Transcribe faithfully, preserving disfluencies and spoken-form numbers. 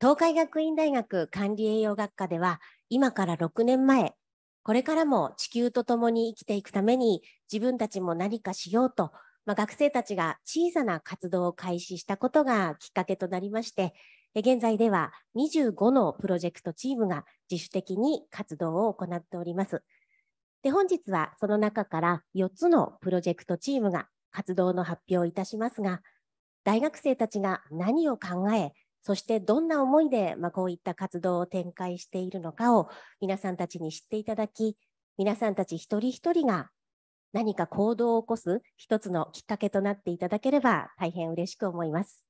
東海学院大学管理栄養学科では、今からろくねんまえ、これからも地球と共に生きていくために自分たちも何かしようと、まあ、学生たちが小さな活動を開始したことがきっかけとなりまして、現在ではにじゅうごのプロジェクトチームが自主的に活動を行っております。で、本日はその中からよっつのプロジェクトチームが活動の発表をいたしますが、大学生たちが何を考え、そしてどんな思いで、まあ、こういった活動を展開しているのかを皆さんたちに知っていただき、皆さんたち一人一人が何か行動を起こす一つのきっかけとなっていただければ大変嬉しく思います。